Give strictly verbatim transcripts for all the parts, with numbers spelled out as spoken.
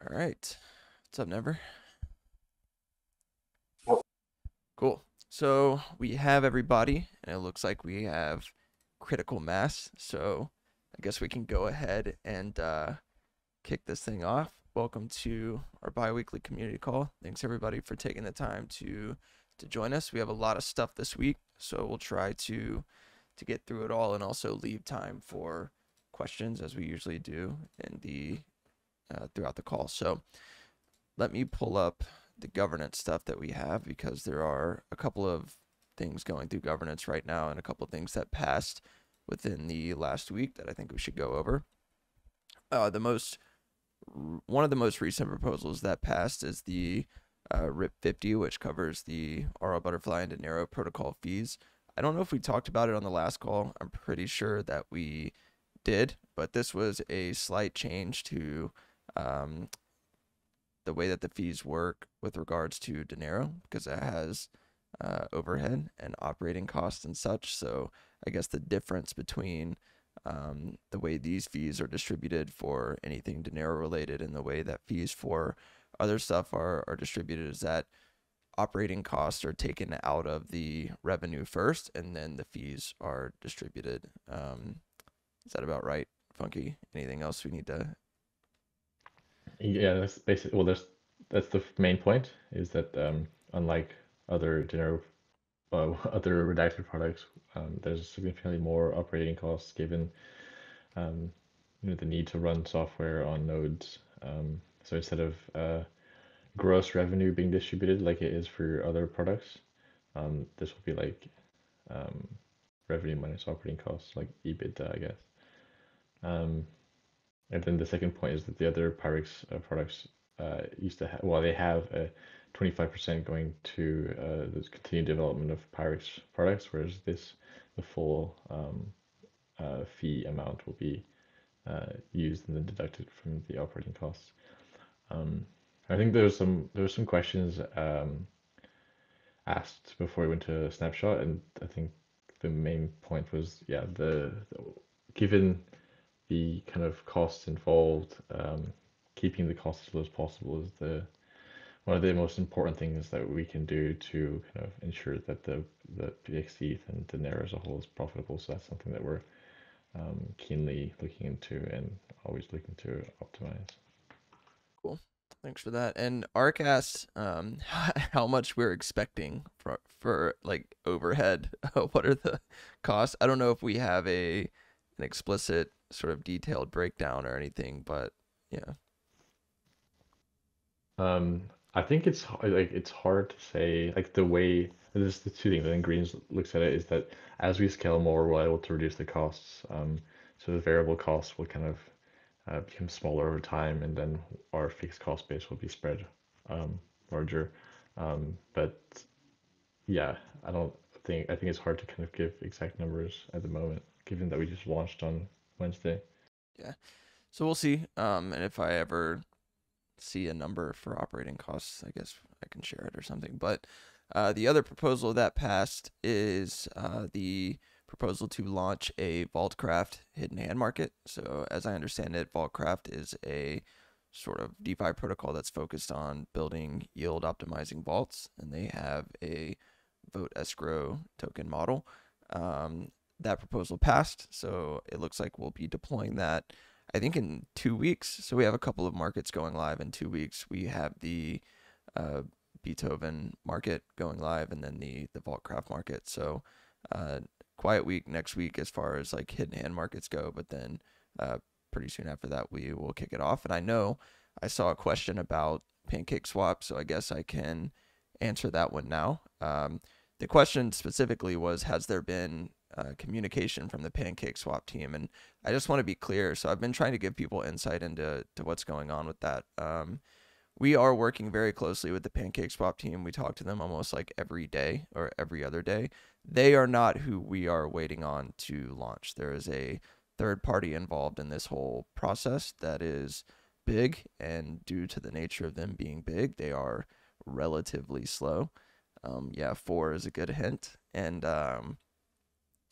All right. What's up, Never? Cool. So we have everybody, and it looks like we have critical mass. So I guess we can go ahead and uh, kick this thing off. Welcome to our bi-weekly community call. Thanks, everybody, for taking the time to to join us. We have a lot of stuff this week, so we'll try to to get through it all and also leave time for questions, as we usually do in the uh, throughout the call. So let me pull up the governance stuff that we have, because there are a couple of things going through governance right now and a couple of things that passed within the last week that I think we should go over. Uh, the most one of the most recent proposals that passed is the uh, R I P fifty, which covers the Aura Butterfly and Dinero protocol fees. I don't know if we talked about it on the last call. I'm pretty sure that we did, but this was a slight change to um, the way that the fees work with regards to Dinero, because it has uh, overhead and operating costs and such. So I guess the difference between um, the way these fees are distributed for anything Dinero related and the way that fees for other stuff are, are distributed is that operating costs are taken out of the revenue first, and then the fees are distributed. Um, is that about right, Funky? Anything else we need to? Yeah, that's basically, well, that's that's the main point, is that um, unlike other Dinero, uh, other redacted products, um, there's significantly more operating costs given um, you know, the need to run software on nodes. Um, so instead of uh, gross revenue being distributed like it is for other products, um, this will be like um, revenue minus operating costs, like EBITDA, I guess. Um, And then the second point is that the other Pirex uh, products uh, used to have, well, they have a twenty-five percent going to uh, the continued development of Pirex products, whereas this, the full um, uh, fee amount will be uh, used and then deducted from the operating costs. Um, I think there was some, there were some questions um, asked before we went to Snapshot, and I think the main point was, yeah, the, the given the kind of costs involved, um, keeping the costs as low as possible is the one of the most important things that we can do to kind of ensure that the the P X E and Dinero as a whole is profitable. So that's something that we're um, keenly looking into and always looking to optimize. Cool, thanks for that. And Ark asked um, how much we're expecting for for like overhead. What are the costs? I don't know if we have a an explicit sort of detailed breakdown or anything, but yeah. Um, I think it's like it's hard to say. Like the way this is the two things I think Greens looks at it is that as we scale more, we're able to reduce the costs. Um, so the variable costs will kind of uh, become smaller over time, and then our fixed cost base will be spread um, larger. Um, but yeah, I don't think I think it's hard to kind of give exact numbers at the moment, given that we just launched on Wednesday. Yeah, so we'll see. Um, and if I ever see a number for operating costs, I guess I can share it or something. But uh, the other proposal that passed is uh, the proposal to launch a Vaultcraft hidden hand market. So as I understand it, Vaultcraft is a sort of DeFi protocol that's focused on building yield optimizing vaults, and they have a vote escrow token model. Um, That proposal passed, so it looks like we'll be deploying that, I think, in two weeks. So we have a couple of markets going live in two weeks. We have the uh, Beethoven market going live, and then the the Vaultcraft market. So uh, quiet week next week as far as like hidden hand markets go, but then uh, pretty soon after that we will kick it off. And I know I saw a question about PancakeSwap, so I guess I can answer that one now. Um, the question specifically was, has there been Uh, communication from the PancakeSwap team? And I just want to be clear. So I've been trying to give people insight into to what's going on with that. Um, we are working very closely with the PancakeSwap team. We talk to them almost like every day or every other day. They are not who we are waiting on to launch. There is a third party involved in this whole process that is big, and due to the nature of them being big, they are relatively slow. Um, yeah, four is a good hint. And um,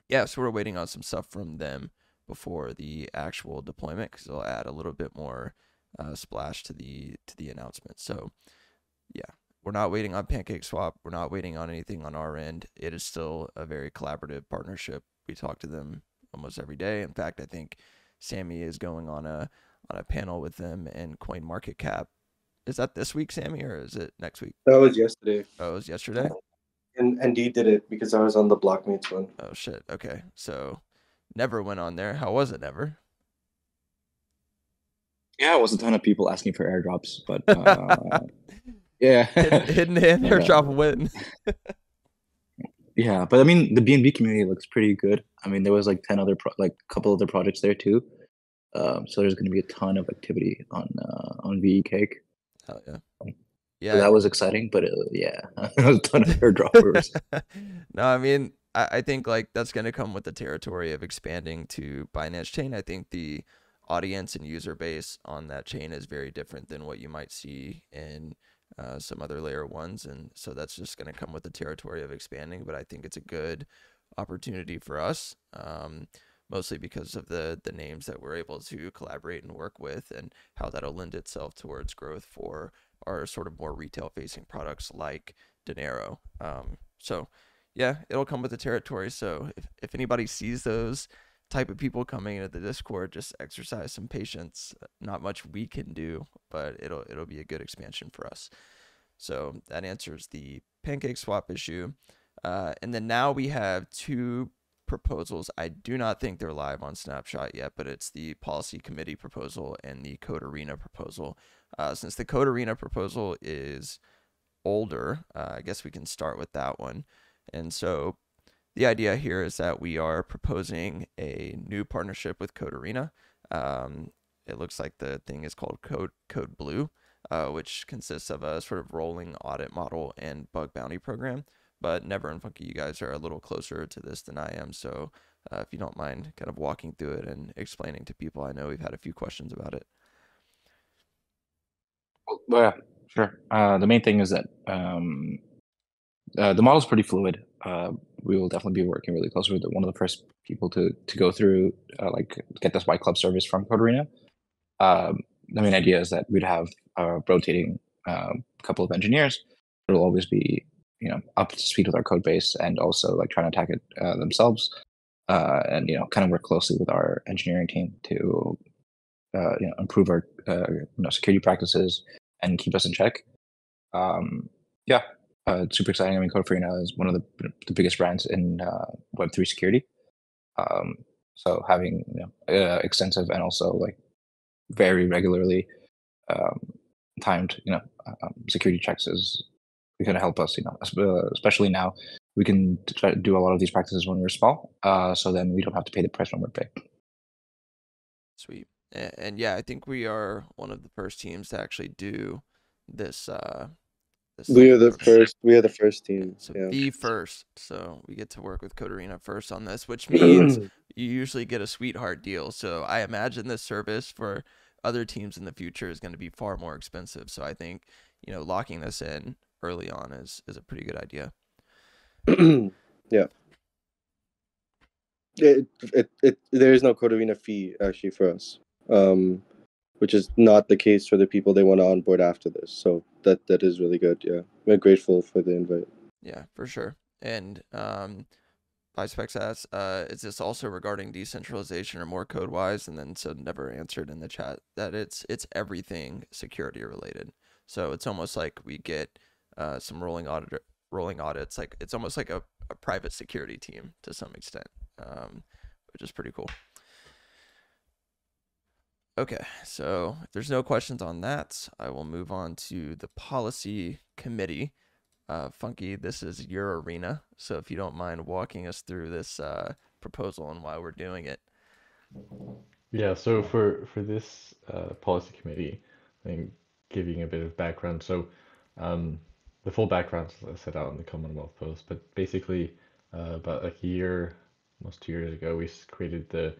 yeah, so we're waiting on some stuff from them before the actual deployment, because they'll add a little bit more uh, splash to the to the announcement. So yeah, we're not waiting on PancakeSwap. We're not waiting on anything on our end. It is still a very collaborative partnership. We talk to them almost every day. In fact, I think Sammy is going on a on a panel with them and CoinMarketCap. Is that this week, Sammy, or is it next week? That was yesterday. Oh, it was yesterday? And and D did it because I was on the Blockmates one. Oh, shit. Okay. So Never went on there. How was it, Never? Yeah, it was a ton of people asking for airdrops, but uh, yeah. Hidden Hand airdrop win. Yeah, but I mean, the B N B community looks pretty good. I mean, there was like ten other, pro like a couple other projects there too. Um, so there's going to be a ton of activity on uh, on V E Cake. Hell yeah. Um, yeah, so that was exciting, but it, yeah, it was a ton of airdroppers. No, I mean, I, I think like that's going to come with the territory of expanding to Binance Chain. I think the audience and user base on that chain is very different than what you might see in uh, some other layer ones. And so that's just going to come with the territory of expanding. But I think it's a good opportunity for us, um, mostly because of the, the names that we're able to collaborate and work with and how that'll lend itself towards growth for our sort of more retail facing products like Dinero. Um, so yeah, it'll come with the territory. So if, if anybody sees those type of people coming into the Discord, just exercise some patience. Not much we can do, but it'll it'll be a good expansion for us. So that answers the PancakeSwap issue. Uh, and then now we have two proposals. I do not think they're live on Snapshot yet, but it's the policy committee proposal and the Code four rena proposal. Uh, since the Code four rena proposal is older, uh, I guess we can start with that one. And so the idea here is that we are proposing a new partnership with Code four rena. Um, it looks like the thing is called Code, Code Blue, uh, which consists of a sort of rolling audit model and bug bounty program. But Never and Funky, you guys are a little closer to this than I am. So uh, if you don't mind kind of walking through it and explaining to people, I know we've had a few questions about it. Well, yeah, sure. Uh, the main thing is that um, uh, the model is pretty fluid. Uh, we will definitely be working really close with one of the first people to to go through, uh, like, get this white club service from Code four rena. Um, the main idea is that we'd have a rotating uh, couple of engineers. It'll always be, you know, up to speed with our code base and also like trying to attack it uh, themselves, uh, and, you know, kind of work closely with our engineering team to, uh, you know, improve our uh, you know, security practices and keep us in check. Um, yeah, uh, it's super exciting. I mean, Code four rena is one of the, the biggest brands in uh, Web three security. Um, so having, you know, uh, extensive and also like very regularly um, timed, you know, um, security checks is going to help us, you know, especially now we can try to do a lot of these practices when we're small. Uh, so then we don't have to pay the price when we're big. Sweet. And, and yeah, I think we are one of the first teams to actually do this. Uh, this we are the first, we are the first team. So yeah. The first. So we get to work with Code four rena first on this, which means you usually get a sweetheart deal. So I imagine this service for other teams in the future is going to be far more expensive. So I think, you know, locking this in early on is is a pretty good idea. Yeah, it, it it there is no Code four rena fee actually for us, um which is not the case for the people they want to onboard after this, so that that is really good. Yeah, we're grateful for the invite. Yeah, for sure. And um Bispex asks, uh is this also regarding decentralization or more code wise? And then so Never answered in the chat that it's it's everything security related. So it's almost like we get Uh, some rolling audit, rolling audits. Like it's almost like a, a private security team to some extent, um, which is pretty cool. Okay, so if there's no questions on that, I will move on to the policy committee. Uh, Funky, this is your arena, so if you don't mind walking us through this uh, proposal and why we're doing it. Yeah, so for for this uh, policy committee, I think giving a bit of background. So. Um, The full background is set out in the Commonwealth post, but basically uh, about like a year, almost two years ago, we created the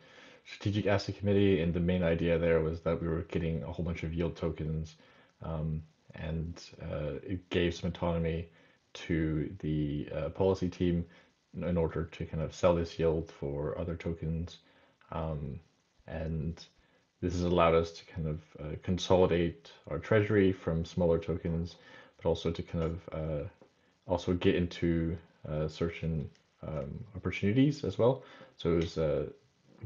Strategic Asset Committee, and the main idea there was that we were getting a whole bunch of yield tokens, um, and uh, it gave some autonomy to the uh, policy team in order to kind of sell this yield for other tokens, um, and This has allowed us to kind of uh, consolidate our treasury from smaller tokens, but also to kind of uh, also get into uh, certain um, opportunities as well. So it was, uh,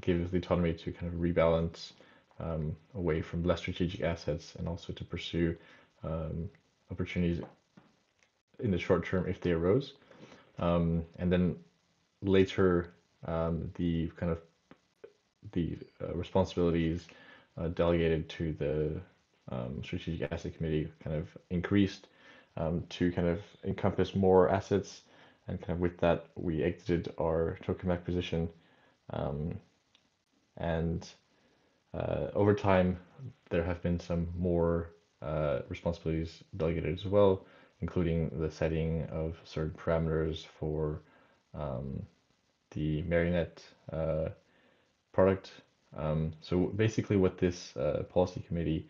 gives the autonomy to kind of rebalance um, away from less strategic assets, and also to pursue um, opportunities in the short term if they arose. Um, and then later, um, the kind of the uh, responsibilities uh, delegated to the um, Strategic Asset Committee kind of increased um, to kind of encompass more assets. And kind of with that, we exited our token back position. Um, and uh, over time, there have been some more uh, responsibilities delegated as well, including the setting of certain parameters for um, the Marionette uh, product. Um, so basically what this uh, policy committee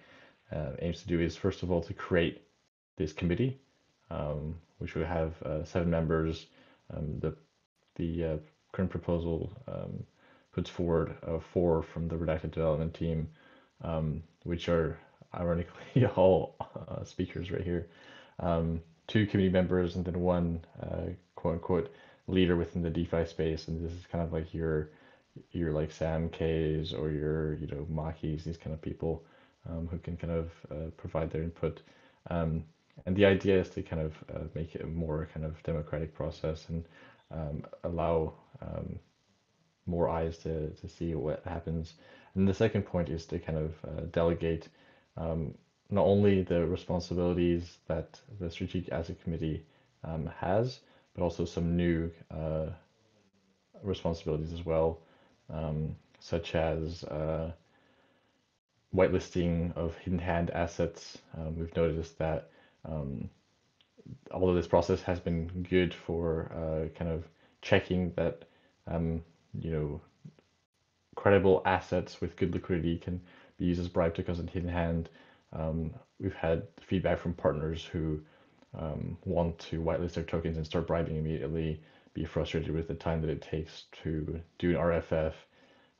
uh, aims to do is, first of all, to create this committee, um, which would have uh, seven members. Um, the the uh, current proposal um, puts forward uh, four from the redacted development team, um, which are ironically all uh, speakers right here. Um, two committee members, and then one uh, quote unquote leader within the DeFi space. And this is kind of like your your like Sam K's or your, you know, Maki's, these kind of people um, who can kind of uh, provide their input. Um, and the idea is to kind of uh, make it a more kind of democratic process, and um, allow um, more eyes to, to see what happens. And the second point is to kind of uh, delegate um, not only the responsibilities that the Strategic Asset Committee um, has, but also some new uh, responsibilities as well, um, such as uh, whitelisting of hidden hand assets. Um, we've noticed that um, although this process has been good for uh, kind of checking that, um, you know, credible assets with good liquidity can be used as bribe tokens in hidden hand, Um, we've had feedback from partners who um, want to whitelist their tokens and start bribing immediately, be frustrated with the time that it takes to do an R F F,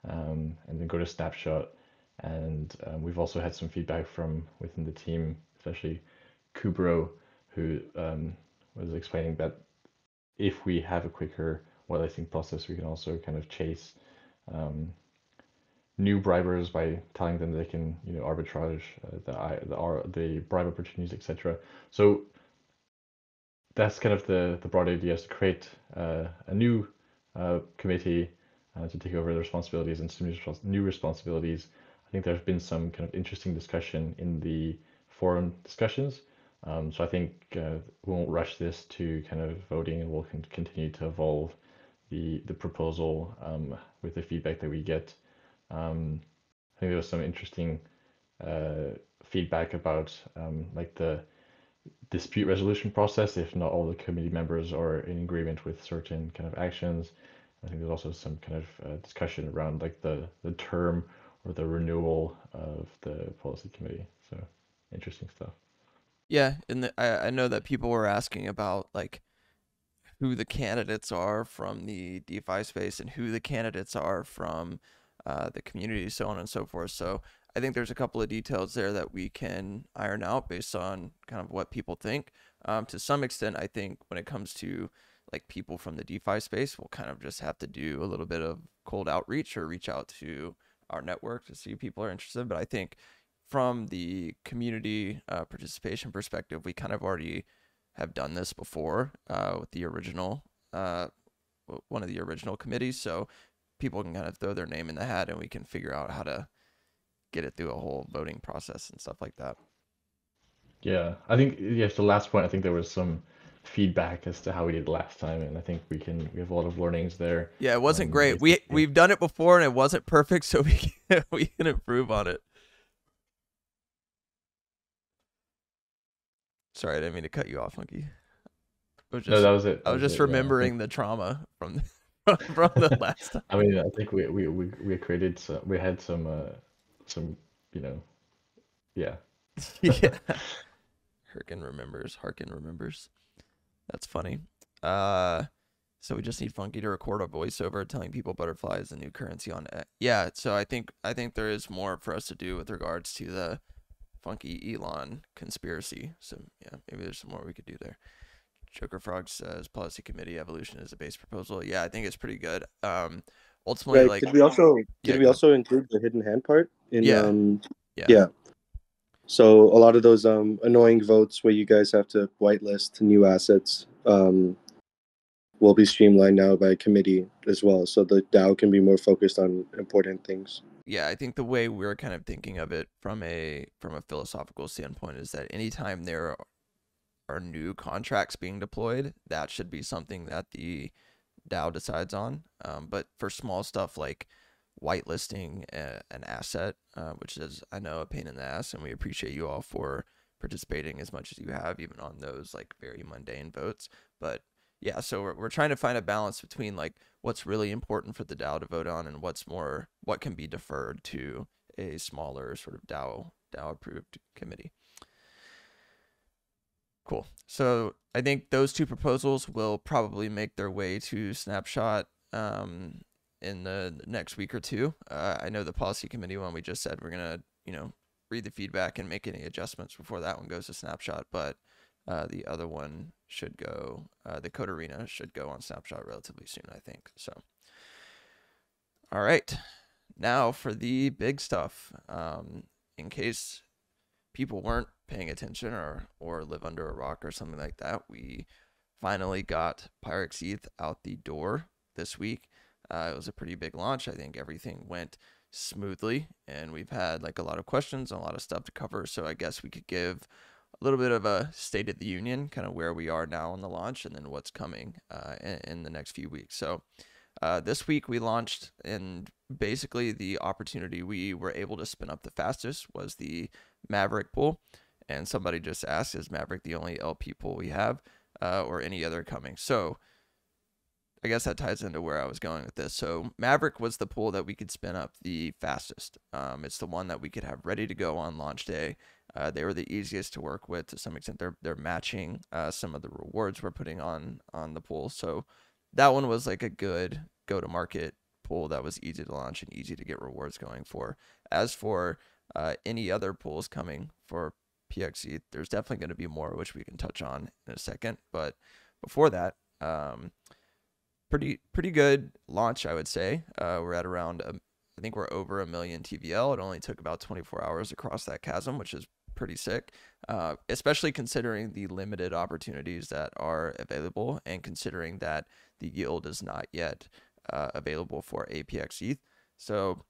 um, and then go to snapshot. And um, we've also had some feedback from within the team, especially Kubro, who um, was explaining that if we have a quicker whitelisting process, we can also kind of chase um, new bribers by telling them they can, you know, arbitrage uh, the the the bribe opportunities, et cetera. So that's kind of the the broad idea, is to create uh, a new uh, committee uh, to take over the responsibilities and some new responsibilities. I think there's been some kind of interesting discussion in the forum discussions. Um, so I think uh, we won't rush this to kind of voting, and we'll con continue to evolve the the proposal um, with the feedback that we get. Um, I think there was some interesting uh, feedback about um, like the dispute resolution process, if not all the committee members are in agreement with certain kind of actions. I think there's also some kind of uh, discussion around like the, the term or the renewal of the policy committee. So interesting stuff. Yeah, and the, I, I know that people were asking about like who the candidates are from the DeFi space and who the candidates are from Uh, the community, so on and so forth. So I think there's a couple of details there that we can iron out based on kind of what people think. Um, to some extent, I think when it comes to like people from the DeFi space, we'll kind of just have to do a little bit of cold outreach or reach out to our network to see if people are interested. But I think from the community uh, participation perspective, we kind of already have done this before uh, with the original, uh, one of the original committees. So people can kind of throw their name in the hat, and we can figure out how to get it through a whole voting process and stuff like that. Yeah, I think, yes, the last point, I think there was some feedback as to how we did last time, and I think we can, we have a lot of learnings there. Yeah, it wasn't um, great. We, we've done it before and it wasn't perfect, so we can, we can improve on it. Sorry, I didn't mean to cut you off, Monkey. Just, no, that was it. That I was, was just it, remembering yeah. the trauma from the from the last time. I mean, I think we we we, we created some, we had some uh, some you know, yeah. Yeah. Harkin remembers. Harkin remembers. That's funny. Uh, So we just need Funky to record a voiceover telling people Butterfly is the new currency on it. Yeah, so I think I think there is more for us to do with regards to the Funky Elon conspiracy. So yeah, maybe there's some more we could do there. Joker Frog says policy committee evolution is a base proposal. Yeah, I think it's pretty good. Um, ultimately, right, like did we also yeah, did we also include the hidden hand part in yeah. um yeah. yeah. So a lot of those um annoying votes where you guys have to whitelist new assets um will be streamlined now by a committee as well. So the DAO can be more focused on important things. Yeah, I think the way we're kind of thinking of it from a from a philosophical standpoint is that anytime there are new contracts being deployed, that should be something that the DAO decides on. Um, but for small stuff like whitelisting a, an asset, uh, which is, I know, a pain in the ass, and we appreciate you all for participating as much as you have, even on those like very mundane votes. But yeah, so we're, we're trying to find a balance between like what's really important for the DAO to vote on and what's more, what can be deferred to a smaller sort of DAO, DAO approved committee. Cool. So I think those two proposals will probably make their way to Snapshot um, in the next week or two. Uh, I know the policy committee one, we just said we're going to, you know, read the feedback and make any adjustments before that one goes to Snapshot. But uh, the other one should go, uh, the Code four rena should go on Snapshot relatively soon, I think. So, all right. Now for the big stuff. Um, in case people weren't paying attention or or live under a rock or something like that, we finally got Pirex E T H out the door this week. Uh, it was a pretty big launch. I think everything went smoothly, and we've had like a lot of questions and a lot of stuff to cover. So I guess we could give a little bit of a state of the union, kind of where we are now in the launch, and then what's coming uh, in, in the next few weeks. So uh, this week we launched, and basically the opportunity we were able to spin up the fastest was the Maverick pool. And somebody just asked, is Maverick the only L P pool we have, uh, or any other coming? So I guess that ties into where I was going with this. So Maverick was the pool that we could spin up the fastest. Um, it's the one that we could have ready to go on launch day. Uh, they were the easiest to work with to some extent. They're, they're matching uh, some of the rewards we're putting on, on the pool. So that one was like a good go-to-market pool that was easy to launch and easy to get rewards going for. As for uh, any other pools coming for P X E, there's definitely going to be more, which we can touch on in a second. But before that, um, pretty pretty good launch, I would say. Uh, we're at around, um, I think we're over a million T V L. It only took about twenty-four hours across that chasm, which is pretty sick, uh, especially considering the limited opportunities that are available and considering that the yield is not yet uh, available for A P X E T H. So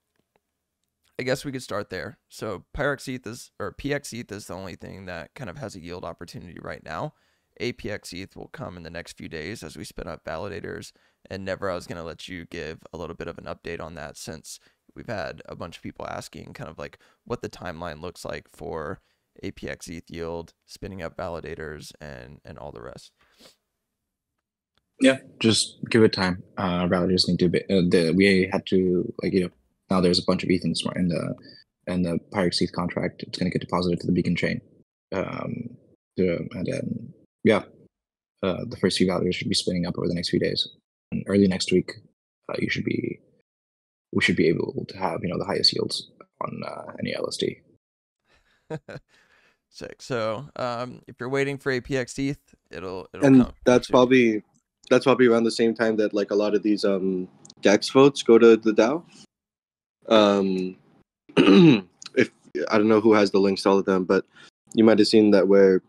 I guess we could start there. So Pirex E T H is, or P X E T H is the only thing that kind of has a yield opportunity right now. A P X E T H will come in the next few days as we spin up validators. And Never, I was going to let you give a little bit of an update on that, since we've had a bunch of people asking kind of like what the timeline looks like for A P X E T H yield, spinning up validators, and and all the rest. Yeah, just give it time. Uh, validators need to be, uh, the, we had to, like, you know, now there's a bunch of E T H in the and the Pirex E T H contract. It's going to get deposited to the Beacon Chain, um, to, and then yeah, uh, the first few validators should be spinning up over the next few days. And early next week, uh, you should be, we should be able to have, you know, the highest yields on uh, any L S D. Sick. So um, if you're waiting for A P X E T H, it'll, it'll and come. that's soon. probably that's probably around the same time that like a lot of these um, D E X votes go to the DAO. Um, if I don't know who has the links to all of them, but you might have seen that we're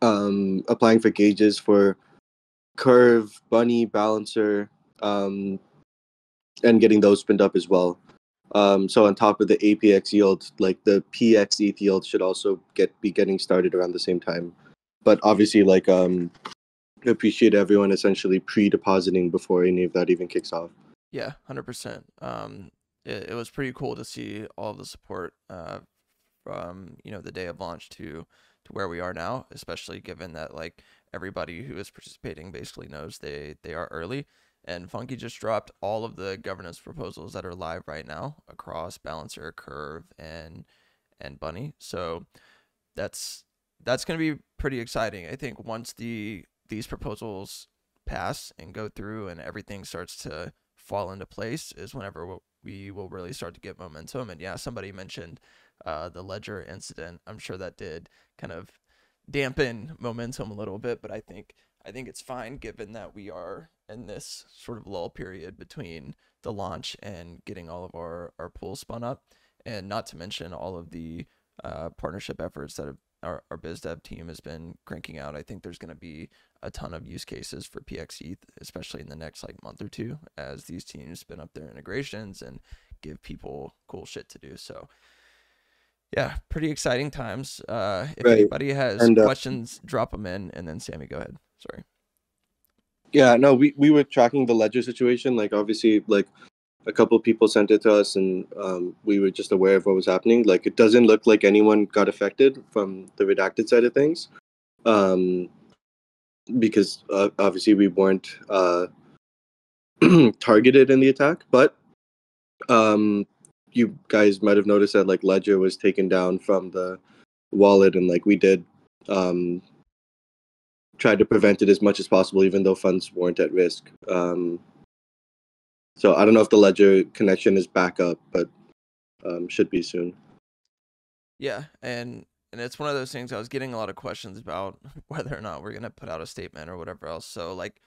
um, applying for gauges for Curve, Bunny, Balancer, um, and getting those spinned up as well. Um, so on top of the A P X yield, like the P X E T H yield should also get be getting started around the same time. But obviously, like, um, I appreciate everyone essentially pre-depositing before any of that even kicks off. Yeah, one hundred percent. Um, It, it was pretty cool to see all of the support uh, from, you know, the day of launch to to where we are now, especially given that like everybody who is participating basically knows they they are early. And Funky just dropped all of the governance proposals that are live right now across Balancer, Curve, and and Bunny. So that's that's going to be pretty exciting. I think once the these proposals pass and go through and everything starts to fall into place is whenever we will really start to get momentum. And yeah, somebody mentioned uh, the Ledger incident. I'm sure that did kind of dampen momentum a little bit, but I think I think it's fine given that we are in this sort of lull period between the launch and getting all of our, our pools spun up, and not to mention all of the uh, partnership efforts that have, our, our biz dev team has been cranking out. I think there's going to be a ton of use cases for P X E T H, especially in the next like month or two, as these teams spin up their integrations and give people cool shit to do. So yeah, pretty exciting times. Uh, if right. anybody has and, uh, questions, drop them in, and then Sammy, go ahead. Sorry. Yeah, no, we, we were tracking the Ledger situation. Like, obviously, like a couple of people sent it to us, and um, we were just aware of what was happening. Like, it doesn't look like anyone got affected from the redacted side of things, um, because uh, obviously we weren't uh, targeted in the attack. But um, you guys might have noticed that like Ledger was taken down from the wallet, and like we did. Um, tried to prevent it as much as possible, even though funds weren't at risk. Um, so I don't know if the Ledger connection is back up, but um, should be soon. Yeah, and and it's one of those things. I was getting a lot of questions about whether or not we're gonna put out a statement or whatever else. So like,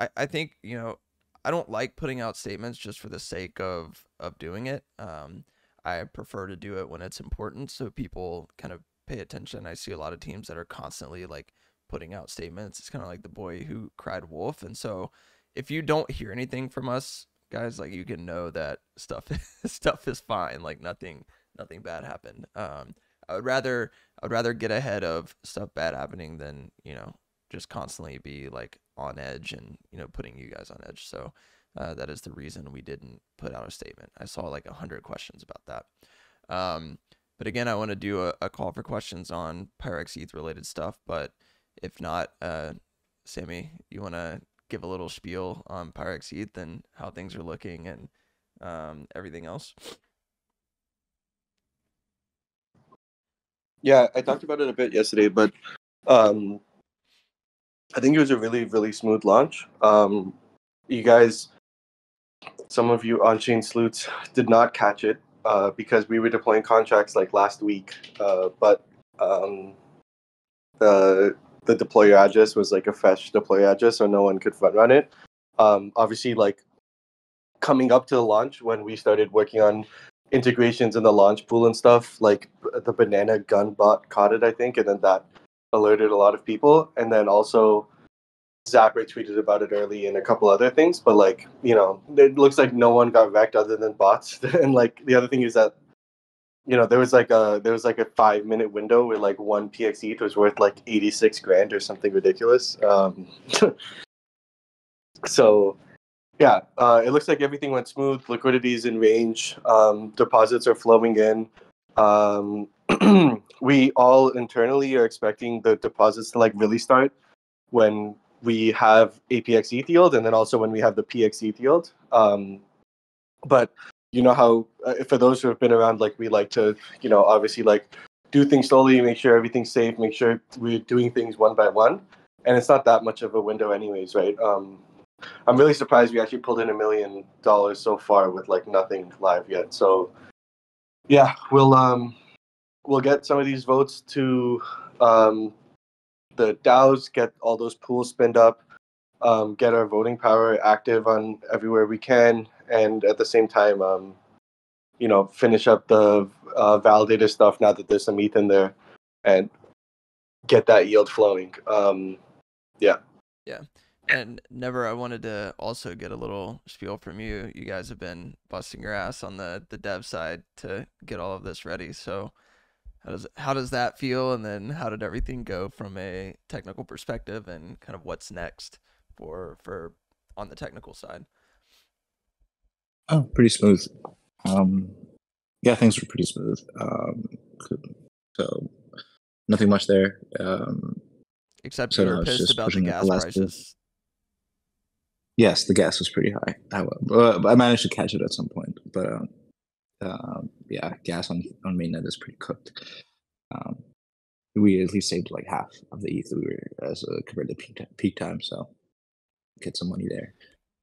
I I think, you know, I don't like putting out statements just for the sake of of doing it. Um, I prefer to do it when it's important, so people kind of pay attention. I see a lot of teams that are constantly like putting out statements. It's kind of like the boy who cried wolf. And so if you don't hear anything from us, guys, like you can know that stuff stuff is fine. Like nothing nothing bad happened. um I would rather I would rather get ahead of stuff bad happening than, you know, just constantly be like on edge and, you know, putting you guys on edge. So uh, that is the reason we didn't put out a statement. I saw like a hundred questions about that. Um but again, I want to do a, a call for questions on Pirex E T H related stuff, but if not, uh, Sammy, you want to give a little spiel on Pirex E T H and how things are looking and um, everything else? Yeah, I talked about it a bit yesterday, but um, I think it was a really, really smooth launch. Um, you guys, some of you on-chain sleuths did not catch it uh, because we were deploying contracts like last week, uh, but um, the... the deployer address was like a fresh deployer address, so no one could front run it. Um, obviously, like coming up to the launch, when we started working on integrations in the launch pool and stuff, like the banana gun bot caught it, I think, and then that alerted a lot of people. And then also Zapper tweeted about it early and a couple other things. But like, you know, it looks like no one got wrecked other than bots. And like the other thing is that, you know, there was like a there was like a five minute window where like one P X E T H was worth like eighty six grand or something ridiculous. Um, so, yeah, uh, it looks like everything went smooth. Liquidity is in range. Um, deposits are flowing in. Um, we all internally are expecting the deposits to like really start when we have A P X E T H yield, and then also when we have the P X E T H yield. Um, but you know how, uh, for those who have been around, like we like to, you know, obviously like do things slowly, make sure everything's safe, make sure we're doing things one by one. And it's not that much of a window anyways, right? Um, I'm really surprised we actually pulled in a million dollars so far with like nothing live yet. So yeah, we'll um, we'll get some of these votes to um, the DAOs, get all those pools spinned up, um, get our voting power active on everywhere we can. And at the same time, um, you know, finish up the uh, validator stuff now that there's some E T H in there, and get that yield flowing. Um, yeah. Yeah. And Never, I wanted to also get a little spiel from you. You guys have been busting your ass on the, the dev side to get all of this ready. So how does, how does that feel? And then how did everything go from a technical perspective, and kind of what's next for, for on the technical side? Oh, pretty smooth. Um, yeah, things were pretty smooth. Um, so nothing much there. Um, Except so you were pissed about the gas prices. Bit. Yes, the gas was pretty high. I, uh, I managed to catch it at some point, but um, uh, yeah, gas on on mainnet is pretty cooked. Um, we at least saved like half of the E T H that we were as uh, compared to peak, peak time. So get some money there.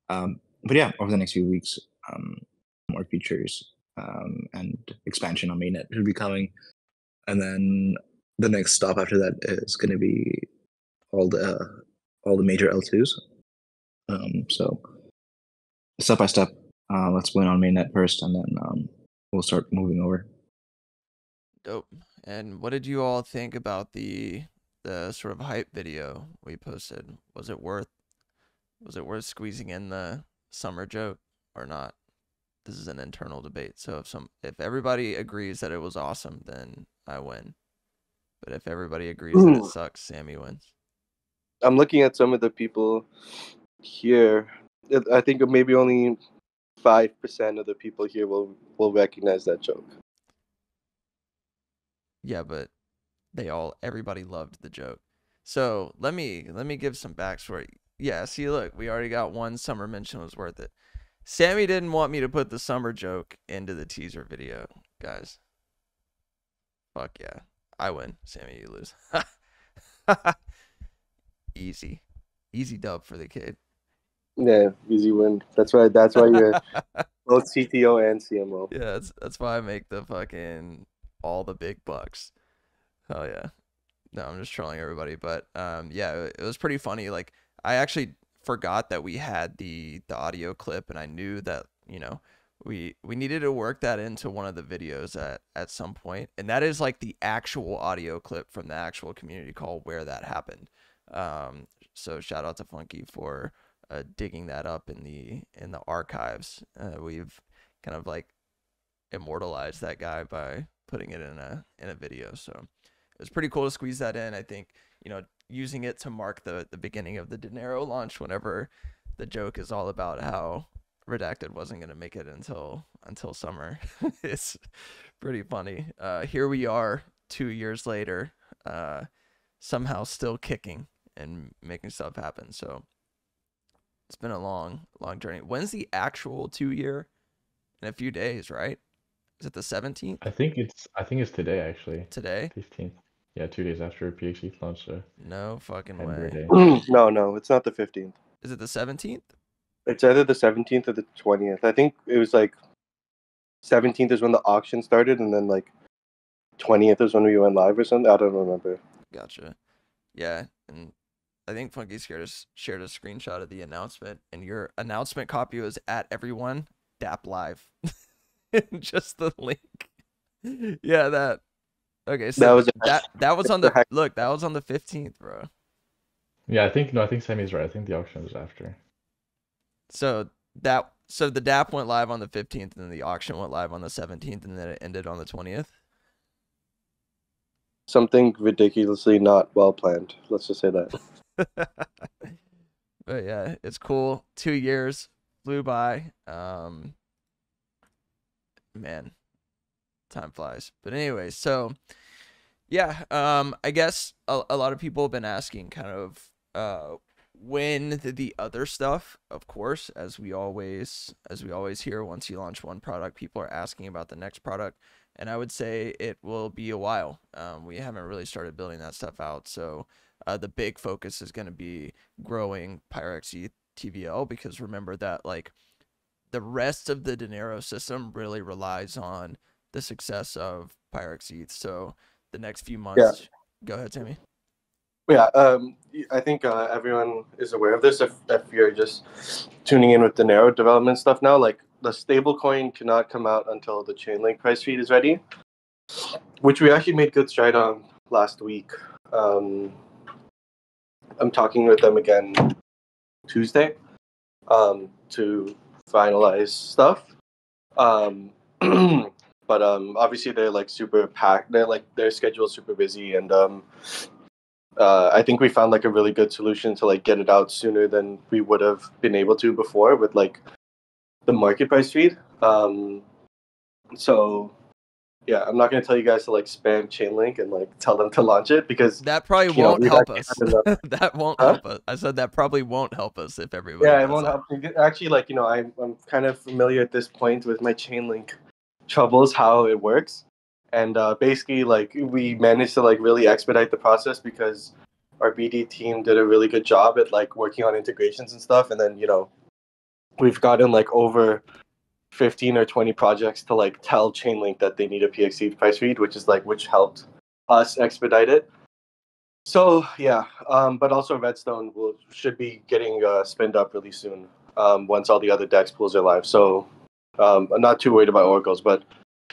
Um, but yeah, over the next few weeks, um, more features um, and expansion on mainnet should be coming. And then the next stop after that is going to be all the uh, all the major L twos. Um, so step by step, uh, let's win on mainnet first, and then um, we'll start moving over. Dope. And what did you all think about the the sort of hype video we posted? Was it worth was it worth squeezing in the summer joke or not? This is an internal debate. So if some if everybody agrees that it was awesome, then I win. But if everybody agrees Ooh. that it sucks, Sammy wins. I'm looking at some of the people here. I think maybe only five percent of the people here will will recognize that joke. Yeah, but they all everybody loved the joke. So let me let me give some backstory. Yeah, see, look, we already got one summer mention was worth it. Sammy didn't want me to put the summer joke into the teaser video, guys. Fuck yeah. I win. Sammy, you lose. Easy. Easy dub for the kid. Yeah, easy win. That's why that's why you're both C T O and C M O. Yeah, that's that's why I make the fucking all the big bucks. Oh yeah. No, I'm just trolling everybody. But um yeah, it, it was pretty funny. Like, I actually forgot that we had the the audio clip, and I knew that, you know, we we needed to work that into one of the videos at at some point. And that is like the actual audio clip from the actual community call where that happened. Um so shout out to Funky for uh digging that up in the in the archives. Uh, we've kind of like immortalized that guy by putting it in a in a video, so it was pretty cool to squeeze that in. I think, you know, using it to mark the the beginning of the Dinero launch, whenever the joke is all about how Redacted wasn't going to make it until until summer. It's pretty funny. Uh, here we are two years later, uh, somehow still kicking and making stuff happen. So it's been a long long journey. When's the actual two year? In a few days, right? Is it the seventeenth? I think it's I think it's today, actually. Today? fifteenth. Yeah, two days after P X E launched. So no fucking way. no, no, it's not the fifteenth. Is it the seventeenth? It's either the seventeenth or the twentieth. I think it was like seventeenth is when the auction started, and then like twentieth is when we went live or something. I don't remember. Gotcha. Yeah, and I think Funky shared a, shared a screenshot of the announcement, and your announcement copy was at everyone dap live. Just the link. Yeah, that. Okay, so that was that, that was on the look. That was on the fifteenth, bro. Yeah, I think no, I think Sammy's right. I think the auction was after. So that so the D A P went live on the fifteenth, and then the auction went live on the seventeenth, and then it ended on the twentieth. Something ridiculously not well planned. Let's just say that. But yeah, it's cool. Two years flew by. Um. Man, time flies. But anyway, so yeah, um I guess a, a lot of people have been asking kind of uh when the, the other stuff, of course, as we always as we always hear, once you launch one product, people are asking about the next product, and I would say it will be a while. Um we haven't really started building that stuff out, so uh the big focus is going to be growing Pirex E T H T V L, because remember that like the rest of the Dinero system really relies on the success of Pirex E T H. So the next few months, yeah. Go ahead, Sammy. Yeah, um, I think uh, everyone is aware of this. If, if you're just tuning in with Dinero development stuff now, like the stablecoin cannot come out until the Chainlink price feed is ready, which we actually made good stride on last week. Um, I'm talking with them again Tuesday um, to finalize stuff, um but um obviously they're like super packed, they're like their schedule's super busy, and um uh I think we found like a really good solution to like get it out sooner than we would have been able to before with like the market price feed. Um so yeah, I'm not going to tell you guys to like spam Chainlink and like tell them to launch it, because that probably won't know, help us. That won't huh? help us. I said that probably won't help us if everybody. Yeah, it won't help. Actually, like, you know, I'm, I'm kind of familiar at this point with my Chainlink troubles, how it works. And uh, basically, like, we managed to like really expedite the process because our B D team did a really good job at like working on integrations and stuff. And then, you know, we've gotten like over fifteen or twenty projects to like tell Chainlink that they need a P X E price feed, which is like, which helped us expedite it. So yeah, um, but also Redstone will should be getting uh, spinned up really soon um, once all the other DEX pools are live. So um, I'm not too worried about oracles, but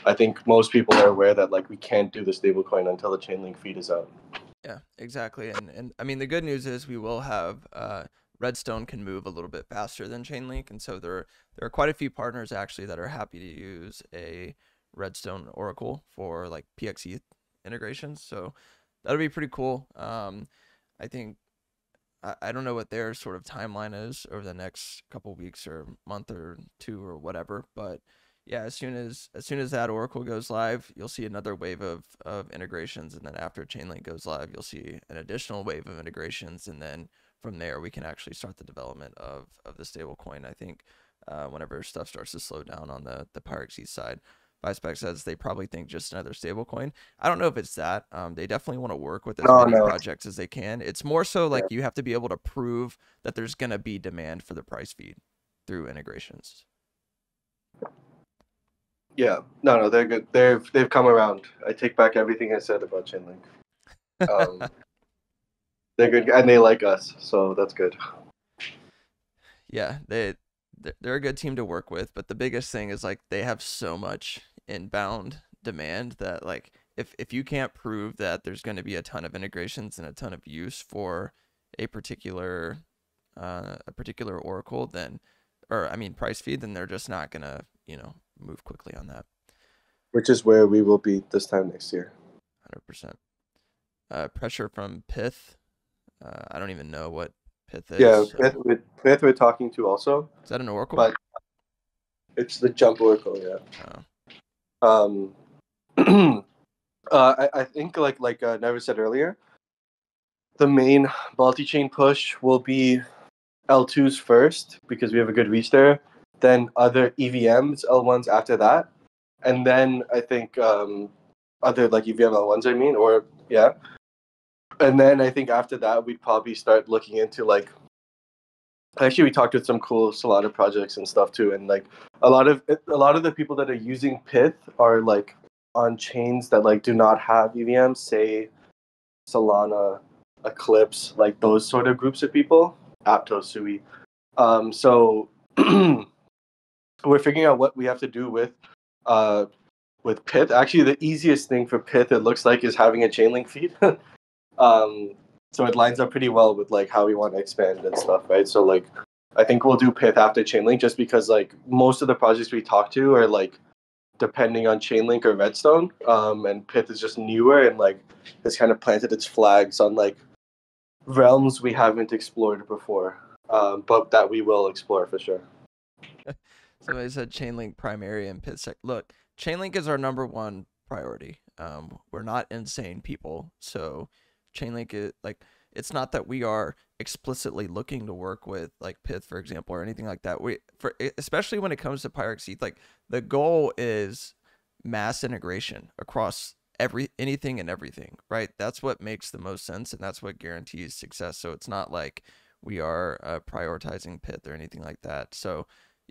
I think most people are aware that like we can't do the stablecoin until the Chainlink feed is out. Yeah, exactly. And and I mean the good news is we will have uh, Redstone can move a little bit faster than Chainlink, and so there are, there are quite a few partners actually that are happy to use a Redstone oracle for like P X E integrations. So that'll be pretty cool. Um, I think I, I don't know what their sort of timeline is over the next couple weeks or month or two or whatever, but yeah, as soon as as soon as that oracle goes live, you'll see another wave of of integrations, and then after Chainlink goes live, you'll see an additional wave of integrations, and then from there we can actually start the development of of the stablecoin. I think uh, whenever stuff starts to slow down on the the Pirex E T H side, Vicepec says they probably think just another stablecoin. I don't know if it's that. Um, they definitely want to work with as oh, many no. projects as they can. It's more so like you have to be able to prove that there's gonna be demand for the price feed through integrations. Yeah, no, no, they're good. They've they've come around. I take back everything I said about Chainlink. Um, they're good, and they like us, so that's good. Yeah, they they're a good team to work with. But the biggest thing is like they have so much inbound demand that like if if you can't prove that there's going to be a ton of integrations and a ton of use for a particular uh, a particular oracle, then or I mean price feed, then they're just not gonna you know. move quickly on that, which is where we will be this time next year. one hundred percent. Uh, pressure from Pith. Uh, I don't even know what Pith is. Yeah, Pith, so. we're, Pith we're talking to also. Is that an oracle? But it's the jump oracle, yeah. Oh. Um, uh, I, I think, like like uh, Never said earlier, the main multi-chain push will be L twos first because we have a good reach there. Then other E V Ms, L ones after that, and then I think um, other like E V M L ones, I mean, or yeah, and then I think after that we'd probably start looking into like. Actually, we talked with some cool Solana projects and stuff too, and like a lot of a lot of the people that are using Pith are like on chains that like do not have E V Ms, say Solana, Eclipse, like those sort of groups of people, Aptos, Sui, um, so. We're figuring out what we have to do with uh, with Pith. Actually, the easiest thing for Pith, it looks like, is having a Chainlink feed. um, so it lines up pretty well with like how we want to expand and stuff, right? So like, I think we'll do Pith after Chainlink just because like most of the projects we talk to are like depending on Chainlink or Redstone, um, and Pith is just newer and like has kind of planted its flags on like realms we haven't explored before, um, but that we will explore for sure. Somebody said Chainlink primary and Pith sec. Look, Chainlink is our number one priority. Um, we're not insane people, so Chainlink is like it's not that we are explicitly looking to work with like Pith, for example, or anything like that. We for especially when it comes to Pirex E T H, like the goal is mass integration across every anything and everything, right? That's what makes the most sense, and that's what guarantees success. So it's not like we are uh, prioritizing Pith or anything like that. So.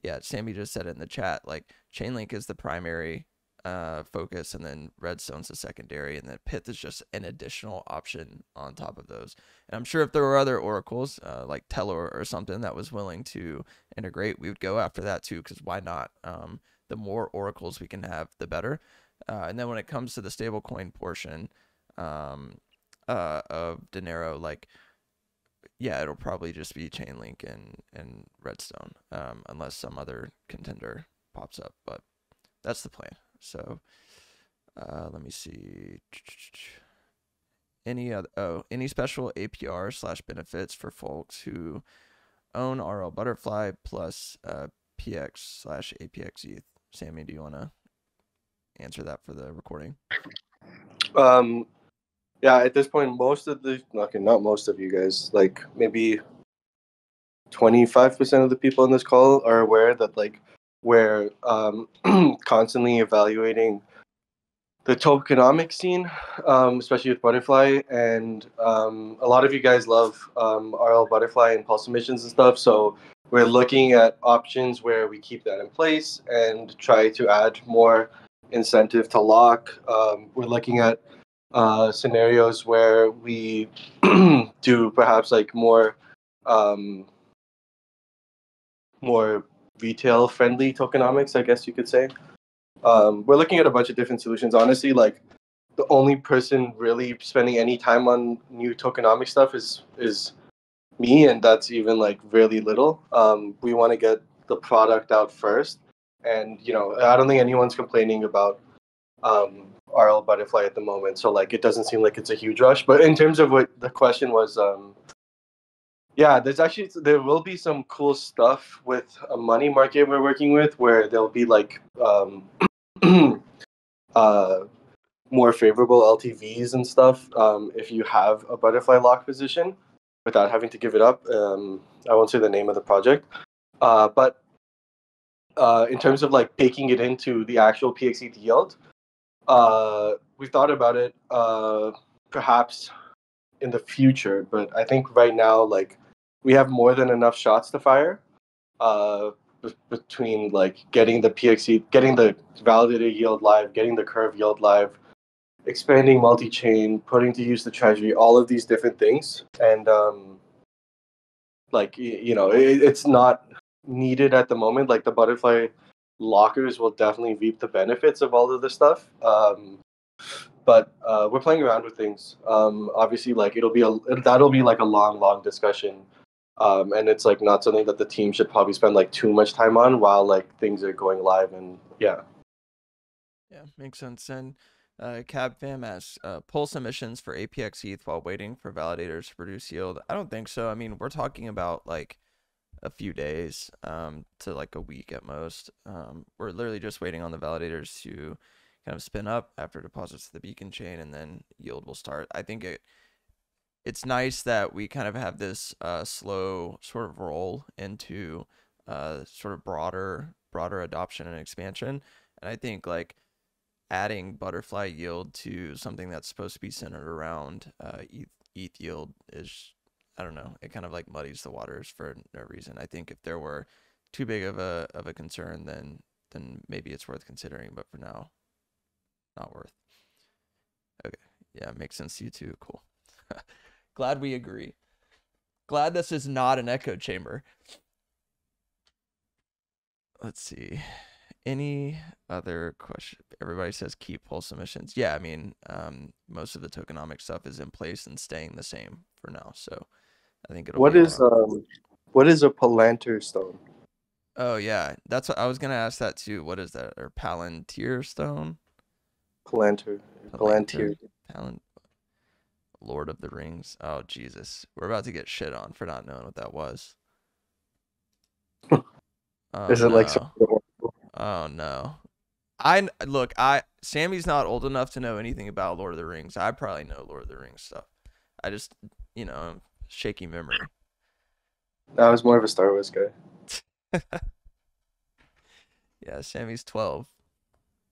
Yeah, Sammy just said it in the chat, like Chainlink is the primary uh, focus, and then Redstone's the secondary, and then Pith is just an additional option on top of those. And I'm sure if there were other oracles, uh, like Teller or something that was willing to integrate, we would go after that too, because why not? Um, the more oracles we can have, the better. Uh, and then when it comes to the stablecoin portion um, uh, of Dinero, like, yeah, it'll probably just be Chainlink and, and Redstone, um, unless some other contender pops up. But that's the plan. So uh, let me see. Any other, oh, any special A P R slash benefits for folks who own R L Butterfly plus uh, P X slash A P X E T H? Sammy, do you want to answer that for the recording? Um. Yeah, at this point, most of the, okay, not most of you guys, like maybe twenty-five percent of the people on this call are aware that like we're um, constantly evaluating the tokenomic scene, um, especially with Butterfly, and um, a lot of you guys love um, R L Butterfly and pulse emissions and stuff, so we're looking at options where we keep that in place and try to add more incentive to lock. Um, we're looking at uh, scenarios where we do perhaps like more um, more retail-friendly tokenomics, I guess you could say. Um, we're looking at a bunch of different solutions. Honestly, like the only person really spending any time on new tokenomic stuff is is me, and that's even like really little. Um, we want to get the product out first, and you know, I don't think anyone's complaining about um, R L Butterfly at the moment. So like, it doesn't seem like it's a huge rush. But in terms of what the question was, um, yeah, there's actually there will be some cool stuff with a money market we're working with where there'll be like um, uh, more favorable L T Vs and stuff um, if you have a Butterfly lock position, without having to give it up. Um, I won't say the name of the project. Uh, but uh, in terms of like baking it into the actual P X E yield, uh, we thought about it uh, perhaps in the future. But I think right now, like we have more than enough shots to fire uh, b- between like getting the P X E, getting the validator yield live, getting the curve yield live, expanding multi-chain, putting to use the treasury, all of these different things. And, um, like, you know, it, it's not needed at the moment. Like, the Butterfly lockers will definitely reap the benefits of all of this stuff. Um, but uh, we're playing around with things. Um, obviously, like, it'll be a, that'll be, like, a long, long discussion. Um, and it's, like, not something that the team should probably spend, like, too much time on while, like, things are going live. And, yeah. Yeah, makes sense. And Uh, Cab Fam asks, uh, pulse emissions for A P X E T H while waiting for validators to produce yield. I don't think so. I mean, we're talking about like a few days um, to like a week at most. Um, we're literally just waiting on the validators to kind of spin up after deposits to the beacon chain, and then yield will start. I think it it's nice that we kind of have this uh, slow sort of roll into uh, sort of broader broader adoption and expansion. And I think like adding Butterfly yield to something that's supposed to be centered around uh, E T H, E T H yield is, I don't know, it kind of like muddies the waters for no reason. I think if there were too big of a of a concern, then then maybe it's worth considering. But for now, not worth. Okay, yeah, makes sense to you too. Cool. Glad we agree. Glad this is not an echo chamber. Let's see. Any other question? Everybody says keep pulse emissions. Yeah, I mean, um, most of the tokenomic stuff is in place and staying the same for now. So I think it'll. What be is um, what is a Palantír stone? Oh yeah, that's what I was gonna ask that too. What is that? Or Palantír stone? Palantír. Palantír. Palantír. Lord of the Rings. Oh Jesus, we're about to get shit on for not knowing what that was. Oh, is it no. like? Some- Oh no, I look. I Sammy's not old enough to know anything about Lord of the Rings. I probably know Lord of the Rings stuff. I just, you know, shaky memory. I was more of a Star Wars guy. Yeah, Sammy's twelve.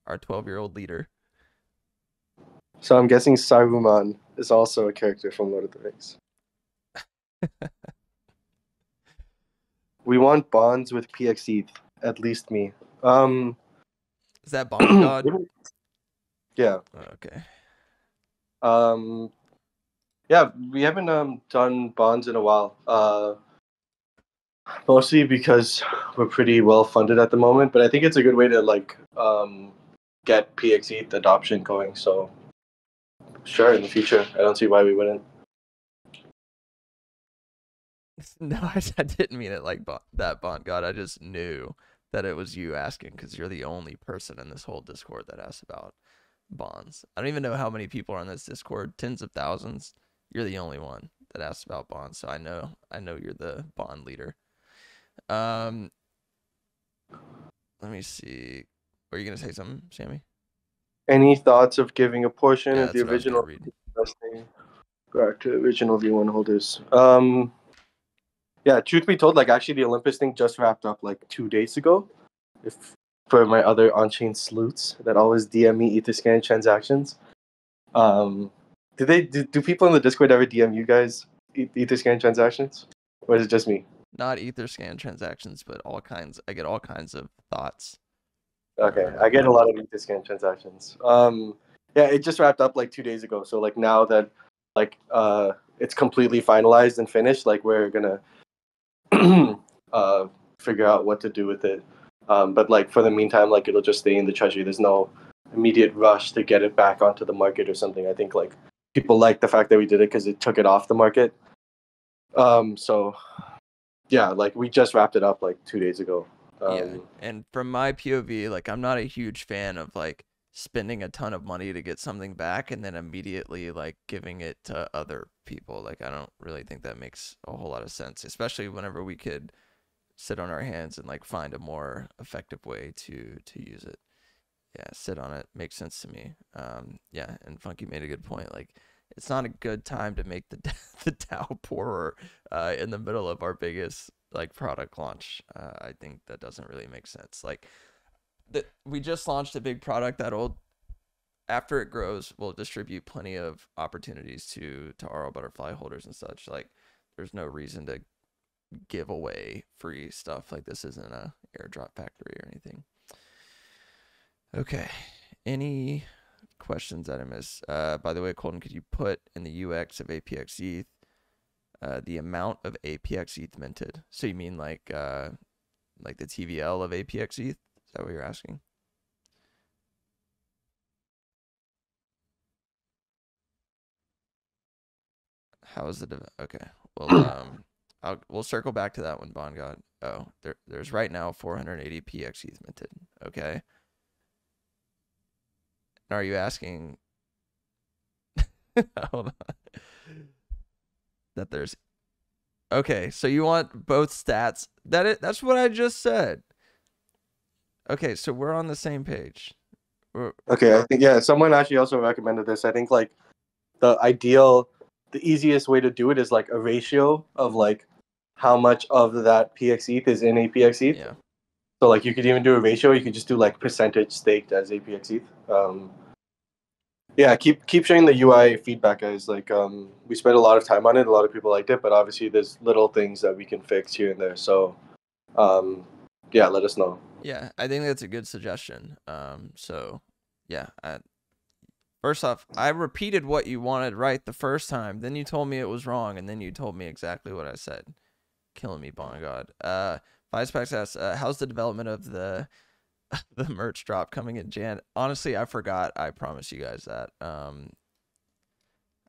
Our twelve-year-old leader. So I'm guessing Saruman is also a character from Lord of the Rings. We want bonds with P X E, at least me. Um, is that Bond God? Yeah. Okay. Um, yeah, we haven't um done bonds in a while. Uh, mostly because we're pretty well funded at the moment, but I think it's a good way to like um get P X E adoption going. So sure, in the future, I don't see why we wouldn't. No, I, I didn't mean it like bond, that Bond God. I just knew that it was you asking because you're the only person in this whole Discord that asks about bonds. I don't even know how many people are on this Discord, tens of thousands. You're the only one that asks about bonds, so I know I know you're the bond leader. Um, let me see. Were you gonna say something, Sammy? Any thoughts of giving a portion yeah, of the original investing back to original V one holders? Um. Yeah, truth be told, like actually the Olympus thing just wrapped up like two days ago, if for my other on-chain sleuths that always D M me Etherscan transactions. Um, do they do, do people in the Discord ever D M you guys Etherscan transactions, or is it just me? Not Etherscan transactions, but all kinds. I get all kinds of thoughts. Okay, I get a lot of Etherscan transactions. Um, yeah, it just wrapped up like two days ago. So like now that like uh, it's completely finalized and finished, like we're gonna uh, figure out what to do with it. Um, but like for the meantime, like it'll just stay in the treasury. There's no immediate rush to get it back onto the market or something. I think like people like the fact that we did it because it took it off the market. Um, so yeah, like we just wrapped it up like two days ago. Um, yeah, and from my P O V, like I'm not a huge fan of like spending a ton of money to get something back and then immediately like giving it to other people. Like I don't really think that makes a whole lot of sense, especially whenever we could sit on our hands and like find a more effective way to to use it. Yeah, sit on it makes sense to me. Um, yeah, and Funky made a good point. Like it's not a good time to make the the DAO poorer uh, in the middle of our biggest like product launch. Uh, I think that doesn't really make sense. Like that we just launched a big product that'll, after it grows, we'll distribute plenty of opportunities to to Aura Butterfly holders and such. Like there's no reason to give away free stuff. Like this isn't a airdrop factory or anything. Okay, any questions that I missed? Uh, by the way, Colton, could you put in the U X of A P X E T H uh, the amount of A P X E T H minted? So you mean like uh, like the T V L of A P X E T H? Is that what you're asking? How is the okay? Well, um, I'll, we'll circle back to that one, Bon God. Oh, there, there's right now four hundred eighty P X E T H minted. Okay. And are you asking hold on. that there's okay? So you want both stats? That it? That's what I just said. Okay, so we're on the same page. We're... Okay, I think yeah. Someone actually also recommended this. I think like the ideal, the easiest way to do it is like a ratio of like. How much of that P X E T H is in A P X E T H? Yeah. So like you could even do a ratio. You could just do like percentage staked as A P X E T H. Um, yeah, keep keep sharing the U I feedback, guys. Like um, we spent a lot of time on it. A lot of people liked it, but obviously there's little things that we can fix here and there. So um, yeah, let us know. Yeah, I think that's a good suggestion. Um, so yeah, I, first off, I repeated what you wanted right the first time. Then you told me it was wrong, and then you told me exactly what I said. Killing me, Bon God. Uh, Vicepax asks, uh, how's the development of the the merch drop coming in Jan? Honestly, I forgot. I promise you guys that. Um,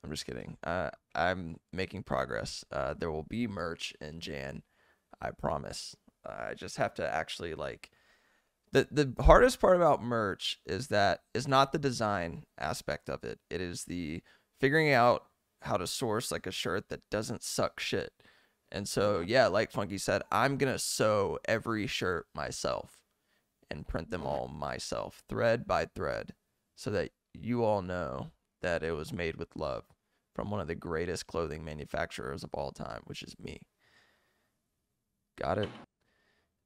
I'm just kidding. Uh, I'm making progress. Uh, there will be merch in Jan. I promise. Uh, I just have to actually like the the hardest part about merch is that is not the design aspect of it. It is the figuring out how to source like a shirt that doesn't suck shit. And so, yeah, like Funky said, I'm going to sew every shirt myself and print them all myself, thread by thread, so that you all know that it was made with love from one of the greatest clothing manufacturers of all time, which is me. Got it?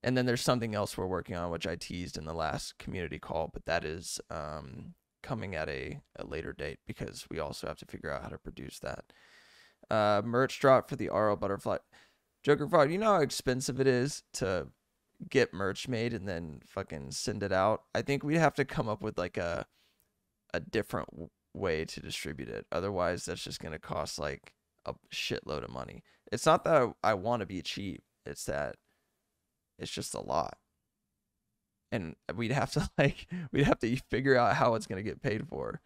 And then there's something else we're working on, which I teased in the last community call, but that is um, coming at a, a later date because we also have to figure out how to produce that. Uh, merch drop for the Aura Butterfly. Joker Frog, you know how expensive it is to get merch made and then fucking send it out? I think we'd have to come up with like a a different w way to distribute it. Otherwise, that's just going to cost like a shitload of money. It's not that I, I want to be cheap. It's that it's just a lot. And we'd have to like, we'd have to figure out how it's going to get paid for.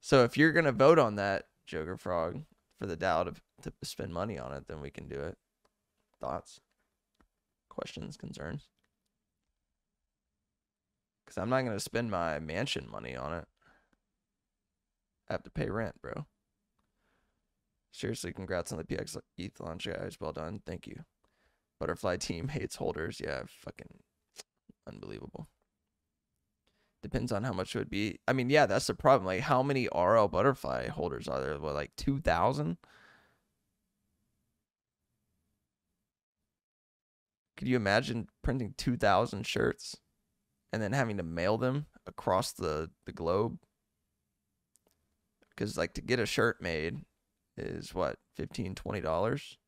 So if you're going to vote on that, Joker Frog, for the DAO to, to spend money on it, then we can do it. Thoughts, questions, concerns? Because I'm not going to spend my mansion money on it. I have to pay rent, bro. Seriously, congrats on the P X E T H launch, guys. Well done. Thank you. Butterfly team hates holders. Yeah, fucking unbelievable. Depends on how much it would be. I mean, yeah, that's the problem. Like, how many R L Butterfly holders are there? What, like two thousand? Could you imagine printing two thousand shirts and then having to mail them across the, the globe. Because, like, to get a shirt made is, what, fifteen dollars, twenty dollars?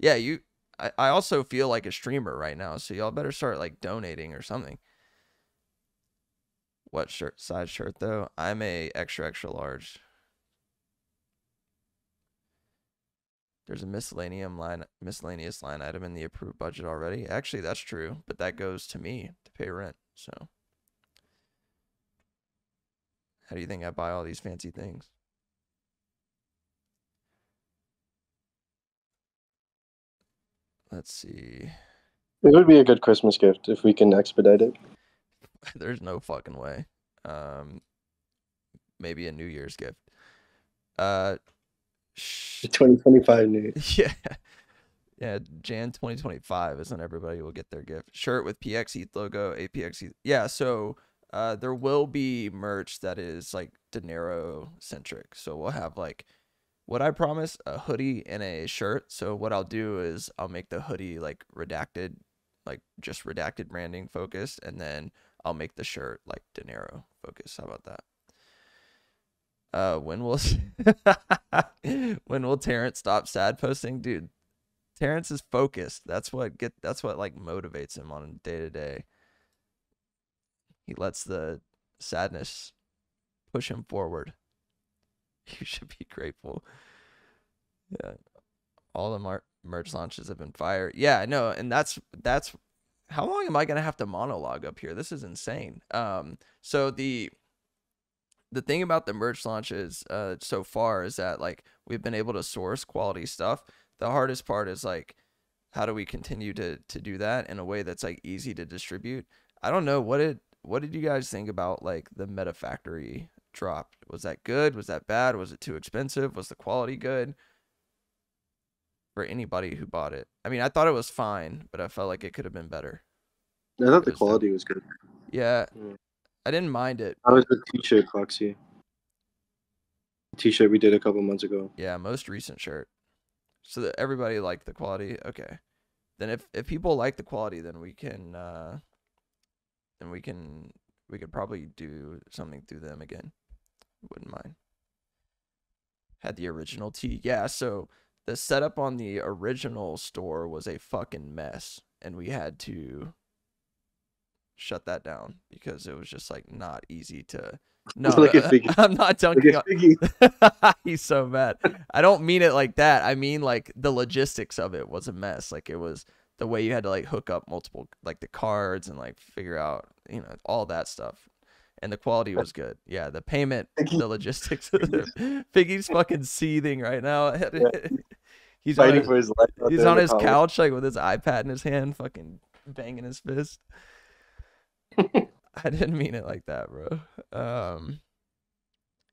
Yeah, you... I, I also feel like a streamer right now, so y'all better start, like, donating or something. What shirt? Size shirt, though? I'm a extra, extra large. There's a miscellaneous line, miscellaneous line item in the approved budget already. Actually, that's true, but that goes to me to pay rent, so... How do you think I buy all these fancy things? Let's see. It would be a good Christmas gift if we can expedite it. There's no fucking way. Um, maybe a New Year's gift. Uh, sh twenty twenty-five New Year's. Yeah. Yeah, January twenty twenty-five is when everybody will get their gift. Shirt with P X E T H logo, A P X E T H. Yeah, so... Uh, there will be merch that is like Dinero centric. So we'll have like what I promise, a hoodie and a shirt. So what I'll do is I'll make the hoodie like redacted, like just redacted branding focused. And then I'll make the shirt like Dinero focused. How about that? Uh, when will, when will Terrence stop sad posting? Dude, Terrence is focused. That's what get, that's what like motivates him on a day to day. He lets the sadness push him forward. You should be grateful. Yeah, all the mer merch launches have been fire. Yeah, no, and that's that's. How long am I gonna have to monologue up here? This is insane. Um, so the the thing about the merch launches, uh, so far is that like we've been able to source quality stuff. The hardest part is like, how do we continue to to do that in a way that's like easy to distribute? I don't know what it. What did you guys think about like the Metafactory drop? Was that good? Was that bad? Was it too expensive? Was the quality good for anybody who bought it? I mean, I thought it was fine, but I felt like it could have been better. I thought the quality was good. Yeah, yeah, I didn't mind it. How was the t-shirt, Cloxy? T-shirt we did a couple months ago. Yeah, most recent shirt. So that everybody liked the quality. Okay, then if if people like the quality, then we can. Uh, And we can we could probably do something through them again. Wouldn't mind. Had the original tea. Yeah, so the setup on the original store was a fucking mess. And we had to shut that down because it was just like not easy to no like uh, I'm not dunking like on... He's so mad. I don't mean it like that. I mean like the logistics of it was a mess. Like it was the way you had to like hook up multiple like the cards and like figure out, you know, all that stuff. And the quality was good. Yeah, the payment, the logistics. Figgy's fucking seething right now. He's fighting on his, for his life out he's on his college. Couch like with his iPad in his hand, fucking banging his fist. I didn't mean it like that, bro. Um,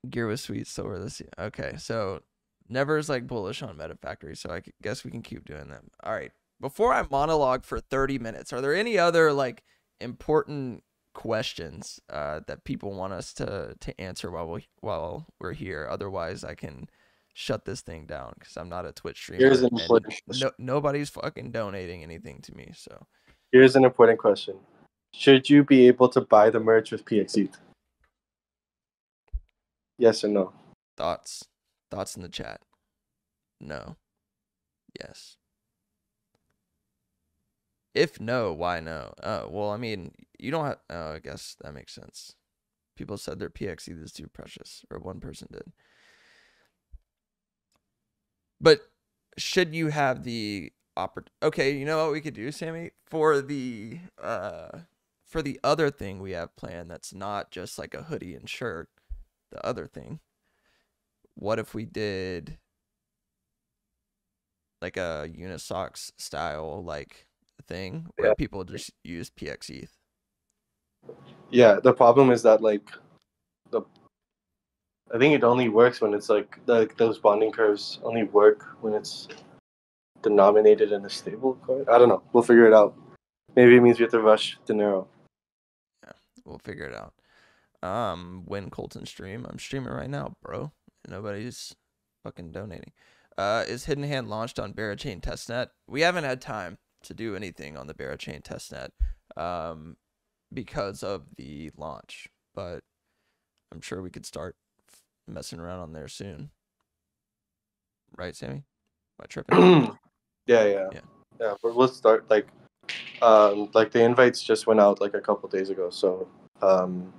gear was sweet, so we're this year. Okay, so Never's like bullish on Metafactory, so I guess we can keep doing them. All right. Before I monologue for thirty minutes, are there any other like important questions uh, that people want us to to answer while we while we're here? Otherwise, I can shut this thing down because I'm not a Twitch streamer. Here's an important no, nobody's fucking donating anything to me. So here's an important question: should you be able to buy the merch with P X E T H? Yes or no? Thoughts? Thoughts in the chat? No. Yes. If no, why no? Oh, well, I mean, you don't have... Oh, I guess that makes sense. People said their P X E T H is too precious, or one person did. But should you have the... Okay, you know what we could do, Sammy? For the, uh, for the other thing we have planned that's not just like a hoodie and shirt, the other thing, what if we did like a Unisocks style, like... thing where yeah. people just use P X E T H. Yeah, the problem is that like the I think it only works when it's like like those bonding curves only work when it's denominated in a stable coin. I don't know. We'll figure it out. Maybe it means we have to rush Dinero. Yeah, we'll figure it out. Um, when Colton stream, I'm streaming right now, bro. Nobody's fucking donating. Uh, is Hidden Hand launched on Bera Chain testnet? We haven't had time to do anything on the Bera Chain testnet. um, because of the launch, but I'm sure we could start messing around on there soon. Right, Sammy? Am I tripping? yeah, yeah, yeah. Yeah, but let's start, like, um, like the invites just went out like a couple days ago, so, um,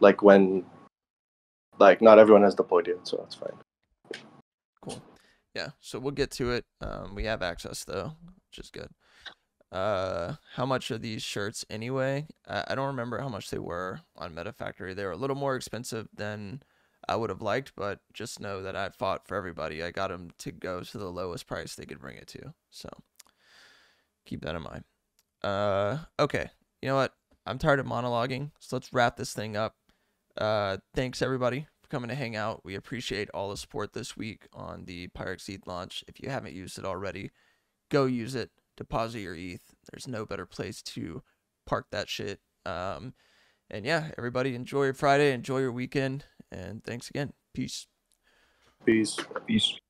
like when, like not everyone has deployed yet, so that's fine. Cool. Yeah, so we'll get to it. Um, we have access though, which is good. Uh, how much are these shirts anyway? I, I don't remember how much they were on Metafactory. They were a little more expensive than I would have liked, but just know that I fought for everybody. I got them to go to the lowest price they could bring it to, so keep that in mind. Uh, okay, you know what? I'm tired of monologuing, so let's wrap this thing up. Uh, thanks everybody for coming to hang out. We appreciate all the support this week on the Pirex E T H launch. If you haven't used it already, go use it. Deposit your E T H. There's no better place to park that shit. Um, and yeah, everybody enjoy your Friday, enjoy your weekend, and thanks again. Peace. Peace. Peace.